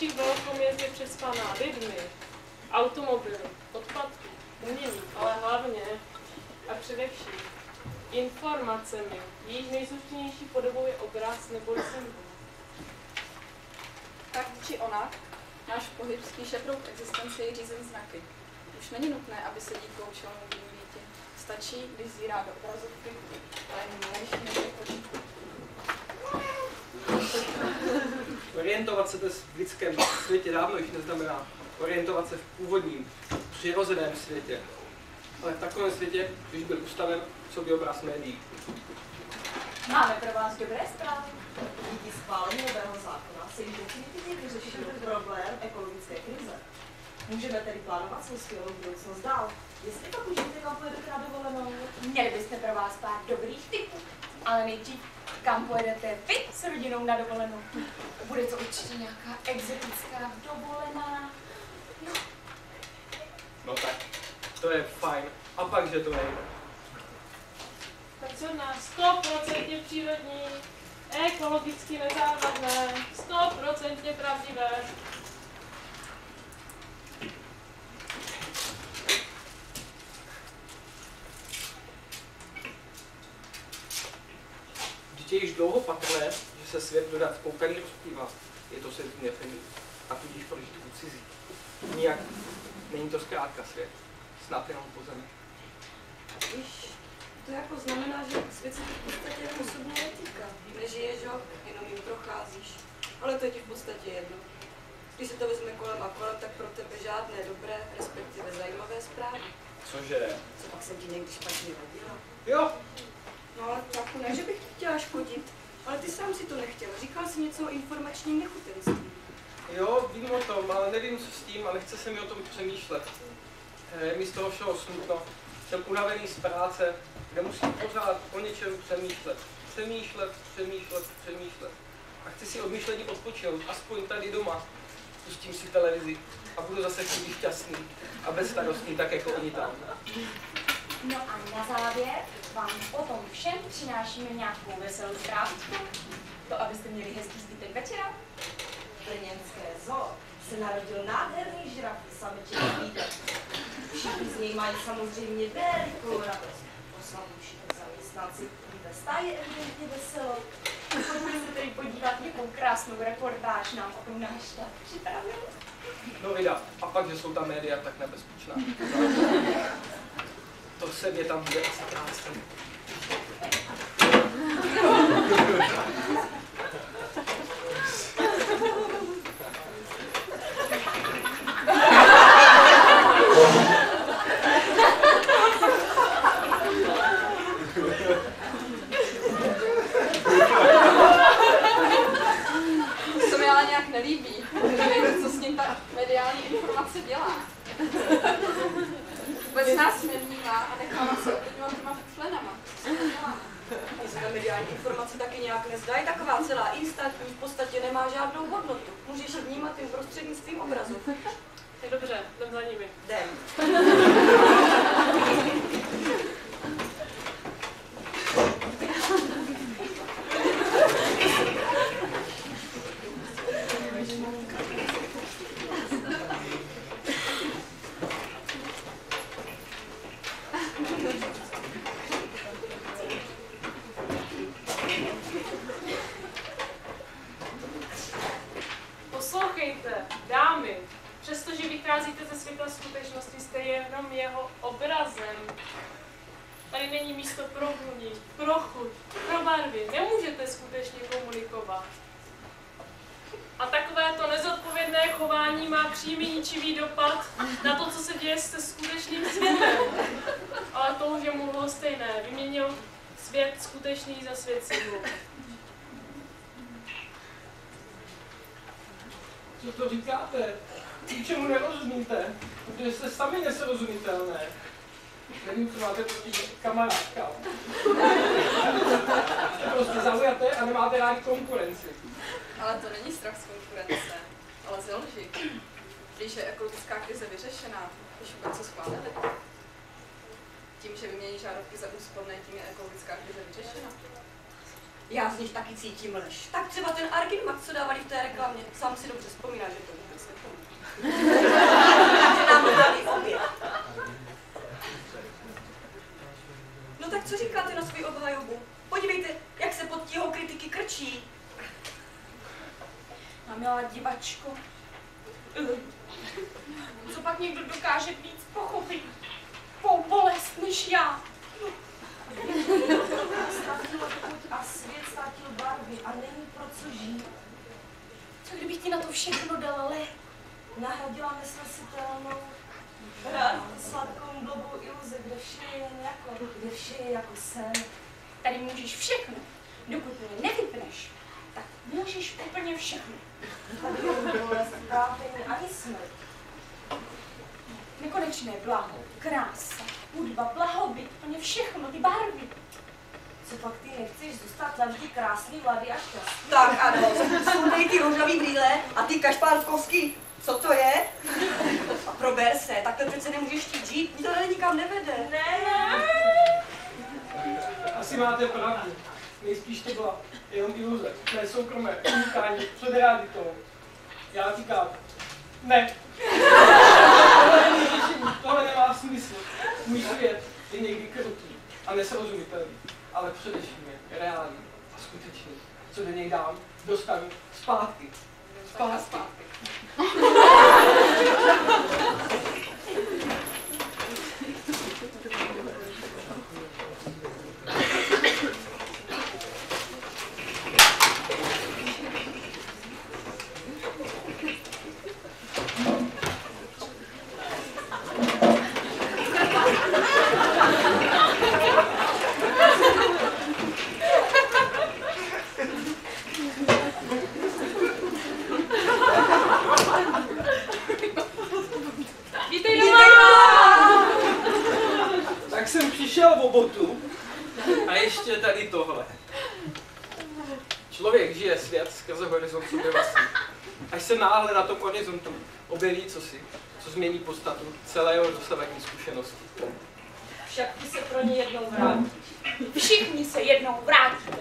dalších velkoměst je přespaná lidmi, automobily, odpadky, umění, ale hlavně a především informacemi, jejich nejzručnější podobou je obraz nebo symbol. Tak či onak, náš pohyb spíše proud existence je řízen znaky. Už není nutné, aby se dítko učilo mluvit dítě. Stačí, když zírá do obrazovky, ale než počítá. Orientovat se dnes v lidském světě dávno již neznamená orientovat se v původním, přirozeném světě, ale v takovém světě, když byl ustaven v sobě obraz médií. Máme pro vás dobré zprávy. Díky schválení nového zákona se již definitivně vyřešil problém ekologické krize. Můžeme tedy plánovat svou skvělou budoucnost dál. Jestli to můžete, kam pojedete na dovolenou, měli byste pro vás pár dobrých tipů, ale nejdřív, kam pojedete vy s rodinou na dovolenou. Bude to určitě nějaká exotická dovolená. No tak, to je fajn. A pak, že to nejde. Tak co nás 100% přírodní, ekologicky nezávadné, 100% pravdivé. Dítě již dlouho patrné, že se svět dodat spoukaný rozpívá, je to svět nefiný a tudíž prožitku cizí. Nijak, není to zkrátka svět, snad jenom po zemi. Víš, to jako znamená, že svět se v podstatě jen osobně netýká. Nežiješ ho, jenom jim procházíš, ale to je ti v podstatě jedno. Když se to vezme kolem a kolem, tak pro tebe žádné dobré, respektive zajímavé zprávy. Cože? Co pak jsem ti někdy špatně hodila? Jo! No ale taku ne, že bych ti chtěla škodit, ale ty sám si to nechtěl. Říkal jsi něco o informačním nechutenství. Jo, vím o tom, ale nevím, co s tím a nechce se mi o tom přemýšlet. Je mi z toho všeho smutno. Jsem unavený z práce, kde musím pořád o něčem přemýšlet. Přemýšlet. A chci si odmyšlení odpočinout, aspoň tady doma. Pustím si televizi a budu zase chvíli šťastný a bezstarostný, tak jako oni tam. No a na závěr vám o tom všem přinášíme nějakou veselou zprávku. To, abyste měli hezký zbytek večera. Brněnské zoo se narodil nádherný žirafy sameček Vídek. Všichni z něj mají samozřejmě velikou radost. Oslavují zaměstnanci ve stáji evidentně veselo. Pojďme se tedy podívat, jakou krásnou reportáž nám o tom náš štáb připravil. No vida, a pak, že jsou ta média tak nebezpečná. To se mě tam bude asi krásný. To mi ale nějak nelíbí. Nevím, co s ním ta mediální informace dělá. Vůbec nás nevnímá a nechává se obědňovat těma fuklenama. Mně se na mediální informace taky nějak nezdá. Je taková celá instantní, v podstatě nemá žádnou hodnotu. Můžeš vnímat jen prostřednictvím obrazu. Tak dobře, jdem za nimi. Jdem. Poslouchejte, dámy, přestože vycházíte ze světla skutečnosti, jste jenom jeho obrazem. Tady není místo pro vůni, pro chuť, pro barvy. Nemůžete skutečně komunikovat. A takovéto nezodpovědné chování má přímý ničivý dopad na to, co se děje se skutečným světem. Ale to už je mluvilo stejné. Vyměnil svět skutečný za svět symbolu. Co to říkáte? Ničemu nerozumíte, protože jste sami nesrozumitelné. Nevím, co máte proti kamarádkám. Jste prostě zaujaté a nemáte rádi konkurenci. Ale to není strach z konkurence, ale ze lži. Když je ekologická krize vyřešená, už vůbec co schválili. Tím, že vymění žárovky za úsporné, tím je ekologická krize vyřešena. Já z nich taky cítím lež. Tak třeba ten Arginmax, co dávali v té reklamě, sám si dobře vzpomíná, že to vůbec nepomíná. Takže nám dávali oběd. No tak co říkáte na svou obhajobu? Podívejte, jak se pod tíhou kritiky krčí. A milá divačko, co pak někdo dokáže víc pochopit tvou bolest než já? A svět ztratil barvy a není pro co žít. Co kdybych ti na to všechno dala lé? Nahradila nesnesitelnou sladkou blbou iluze, kde vše je jako sen. Tady můžeš všechno, dokud mě nevypneš, tak můžeš úplně všechno. Tady není bolest, trápení ani smrt. Nekonečné blaho, krása, hudba, blahobyt, úplně všechno, ty barvy. Co pak ty nechceš zůstat navždy krásný, mladý a šťastný? Tak ano, sundej ty rožavý brýle a ty kašpárkovský, co to je? A prober se, takhle přece nemůžeš chtít žít, nikdo nikam nevede. Ne. Asi máte pravdu, nejspíš to byla jenom iluze, ne soukromé, unikání, před realitou. Já říkám, ne. Tohle nemá smysl. Můj svět je někdy krutý a nesrozumitelný, ale především je reálný a skutečný. Co do něj dám, dostanu zpátky. Zpátky. Objeví cosi, co změní podstatu celé jeho dosavadní zkušenosti. Však ty se pro ně jednou vrátíš. Všichni se jednou vrátíte.